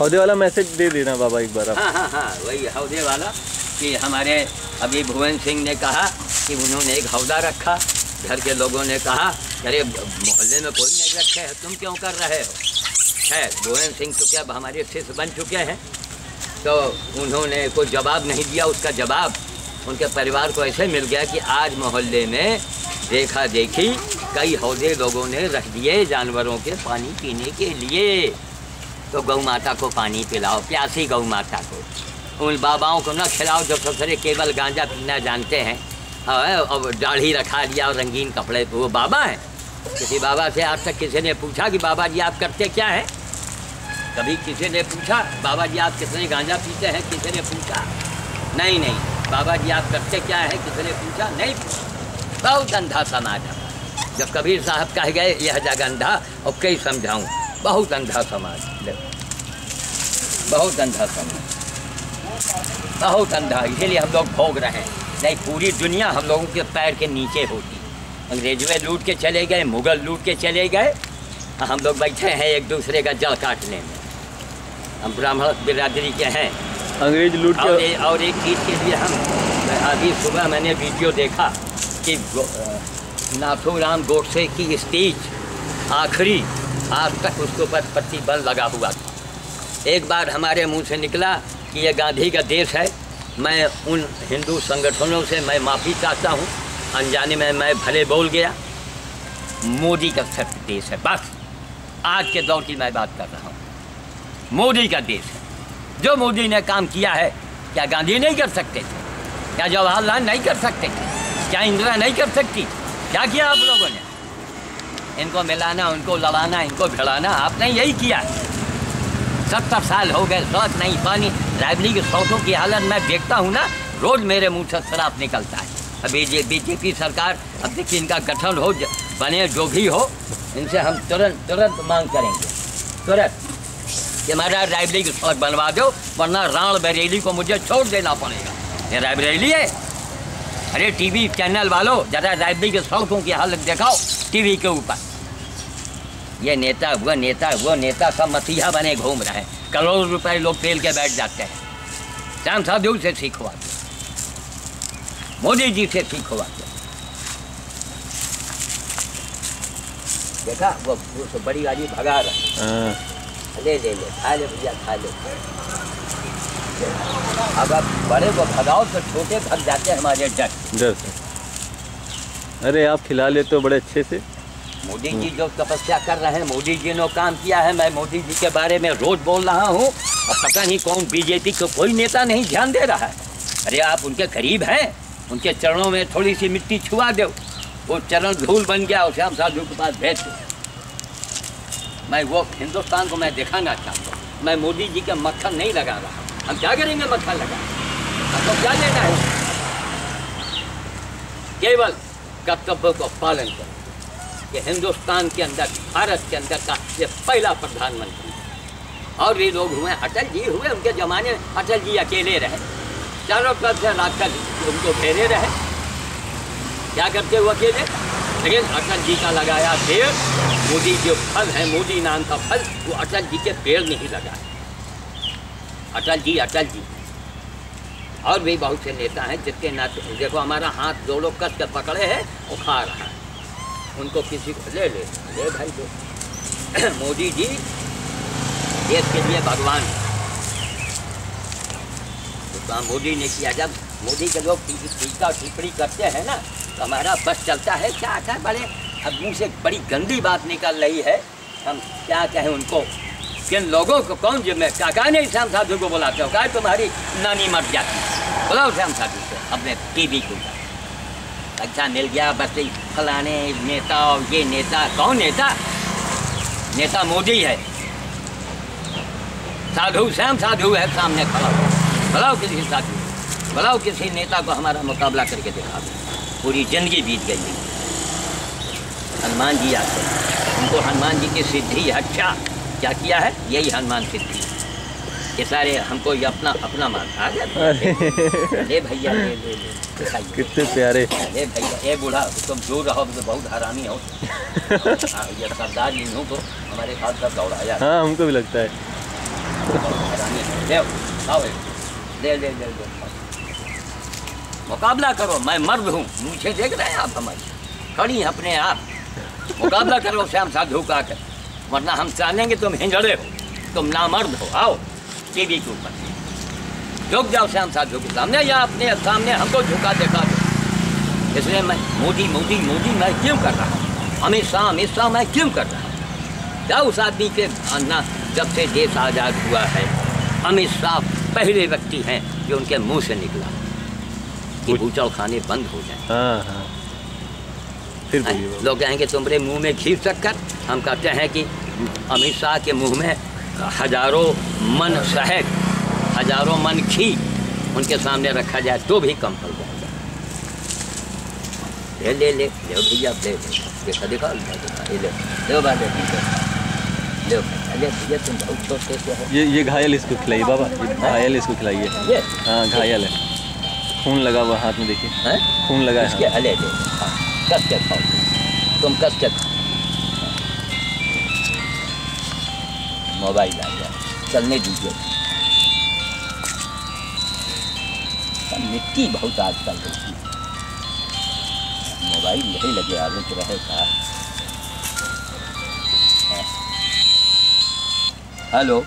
हौदे वाला मैसेज दे देना बाबा एक बार। हाँ हाँ हाँ वही हौदे वाला कि हमारे अभी भुवन सिंह ने कहा कि उन्होंने एक हौदा रखा, घर के लोगों ने कहा अरे मोहल्ले में कोई नहीं रखे है, तुम क्यों कर रहे हो। खैर भुवन सिंह तो क्या हमारे शिष्य बन चुके हैं, तो उन्होंने कोई जवाब नहीं दिया। उसका जवाब उनके परिवार को ऐसे मिल गया कि आज मोहल्ले में देखा देखी कई हौदे लोगों ने रख दिए जानवरों के पानी पीने के लिए। तो गौ माता को पानी पिलाओ, प्यासी गौ माता को, उन बाबाओं को ना खिलाओ जो ससुरे केवल गांजा पीना जानते हैं और दाढ़ी रखा लिया और रंगीन कपड़े। तो वो बाबा हैं। किसी बाबा से आज तक किसी ने पूछा कि बाबा जी आप करते क्या हैं? कभी किसी ने पूछा बाबा जी आप किसने गांजा पीते हैं? किसी ने पूछा नहीं। नहीं बाबा जी आप करते क्या हैं? किसी ने पूछा नहीं। बहुत अंधा समाज है। जब कबीर साहब कह गए यह जग अंधा और कई समझाऊँ, बहुत अंधा समाज, बहुत अंधा समाज, बहुत अंधा। इसीलिए हम लोग भोग रहे हैं, नहीं पूरी दुनिया हम लोगों के पैर के नीचे होती। अंग्रेजों लूट के चले गए, मुग़ल लूट के चले गए, हम लोग बैठे हैं एक दूसरे का जड़ काटने में। हम ब्राह्मण बिरादरी के हैं, अंग्रेज लूट के। और एक चीज़ के लिए हम अभी सुबह मैंने वीडियो देखा कि नाथूराम गोडसे की स्पीच आखिरी आज तक उसके ऊपर प्रतिबंध लगा हुआ था। एक बार हमारे मुँह से निकला कि यह गांधी का देश है। मैं उन हिंदू संगठनों से मैं माफ़ी चाहता हूँ, अनजाने में मैं भले बोल गया। मोदी का सख्त देश है, बस आज के दौर की मैं बात कर रहा हूँ। मोदी का देश है, जो मोदी ने काम किया है क्या गांधी नहीं कर सकते थे? क्या जवाहरलाल नहीं कर सकते थे? क्या इंदिरा नहीं कर सकती? क्या किया आप लोगों ने? इनको मिलाना, उनको लड़ाना, इनको भिड़ाना, आपने यही किया है। 70 साल हो गए, शौच नहीं पानी। रायबरेली के शौचों की हालत मैं देखता हूँ ना, रोज़ मेरे मुंह से शराब निकलता है। अभी ये बीजेपी सरकार, अब देखिए इनका गठन हो बने जो भी हो, इनसे हम तुरंत मांग करेंगे कि हमारा रायबरेली की शौच बनवा दो, वरना रायबरेली को मुझे छोड़ देना पड़ेगा। ये रायबरेली है। अरे टीवी चैनल वालों ज़रा रायबरेली के शौचों की हालत दिखाओ टीवी के ऊपर। ये नेता वो नेता वो नेता सब मसीहा बने घूम रहे हैं, करोड़ रुपए लोग तेल के बैठ जाते हैं। श्याम साधु से सीखो आप, मोदी जी से सीखो आप। देखा वो बड़ी गाड़ी भगा रहा है, ले खा ले भैया खा ले। अगर बड़े को भगाओ तो छोटे भग जाते हैं हमारे डर। अरे आप खिला लेते हो बड़े अच्छे से। मोदी जी जो तपस्या कर रहे हैं, मोदी जी ने काम किया है। मैं मोदी जी के बारे में रोज़ बोल रहा हूँ और पता नहीं कौन बीजेपी को कोई नेता नहीं ध्यान दे रहा है। अरे आप उनके करीब हैं, उनके चरणों में थोड़ी सी मिट्टी छुआ दो, वो चरण धूल बन गया, उसे हम साधु के पास भेज दो। मैं वो हिंदुस्तान को मैं दिखाना चाहता हूँ। मैं मोदी जी का मक्खन नहीं लगा रहा। हम क्या करेंगे मक्खन लगा? हमको क्या लेना है? केवल कर्तव्यों को पालन करें। ये हिंदुस्तान के अंदर, भारत के अंदर का ये पहला प्रधानमंत्री। और भी लोग हुए, अटल जी हुए, उनके ज़माने अटल जी अकेले रहे, चारों तरफ से राजकल उनको घेरे रहे। क्या करते हुए अकेले, लेकिन अटल जी का लगाया पेड़। मोदी जो फल है, मोदी नाम का फल, वो अटल जी के पेड़ नहीं लगा। अटल जी और भी बहुत से नेता हैं जिसके नाते देखो हमारा हाथ दो लोग कस कर पकड़े हैं, उखाड़ रहा है उनको किसी को। ले भाई दो। मोदी जी देश के लिए भगवान है। तो मोदी ने किया। जब मोदी के लोग टीका टिप्पणी करते हैं ना तो हमारा बस चलता है। क्या आता है, बड़े अब मुँह से बड़ी गंदी बात निकल रही है। हम क्या कहें उनको, किन लोगों को कौन जिम्मे? क्या कहने श्याम साधु को बुलाते हो? क्या तुम्हारी नानी मर जाती, बुलाओ श्याम साधु को अपने टीवी को। अच्छा मिल गया बस फलाने नेता और ये नेता। कौन नेता? नेता मोदी है, साधु श्याम साधु है सामने खड़ा। बुलाओ किसी साधु, बुलाओ किसी नेता को हमारा मुकाबला करके दिखा। पूरी जिंदगी बीत गई है। हनुमान जी आते हैं, उनको हनुमान जी की सिद्धि। अच्छा क्या किया है? यही हनुमान सिद्धि। ये सारे हमको ये अपना अपना मानता है। ले भैया ले। कितने प्यारे। ले भैया ये बूढ़ा तुम दूर रहो, तो बहुत हरामी हो। ये सरदार जी को हमारे साथ साथ दौड़ाया। हाँ हमको भी लगता है। मुकाबला करो, मैं मर्द हूँ, मुझे देख रहे हैं आप, हमारी खड़ी अपने आप, मुकाबला करो श्याम साधु का कर, वरना हम चाहेंगे तुम हिंजड़े हो, तुम नामर्द हो। आओ टीवी के ऊपर झुक जाओ श्याम साधु के सामने या अपने सामने हमको झुका देखा दो। इसलिए मैं मोदी मोदी मोदी मैं क्यों कर रहा हूँ, अमित शाह मैं क्यों कर रहा हूँ? क्या उस आदमी के आना जब से देश आज़ाद हुआ है, अमित शाह पहले व्यक्ति हैं जो उनके मुंह से निकला कि बूचड़खाने बंद हो जाए। फिर लोग कहेंगे तुम्हारे मुंह में घी शक्कर, हम कहते हैं कि अमित शाह के मुंह में हजारों मन शहद, हजारों मन घी उनके सामने रखा जाए तो भी कम पड़ जाएगा। ले भैया ले तुम बहुत छोटे से हो। ये घायल इसको खिलाइए बाबा, घायल इसको खिलाइए। हाँ घायल है, खून लगा हुआ हाथ में, देखिए है खून लगा इसके। अले कस के खाओ तुम, कस के खाओ। मोबाइल आ गया, चलने दीजिए। मिट्टी बहुत आजकल होती, मोबाइल यही लगे आगे तो रहेगा। हेलो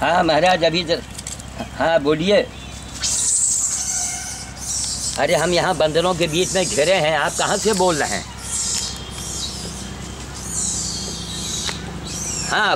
हाँ महाराज अभी जर, हाँ बोलिए। अरे हम यहाँ बंदरों के बीच में घिरे हैं, आप कहाँ से बोल रहे हैं? हाँ।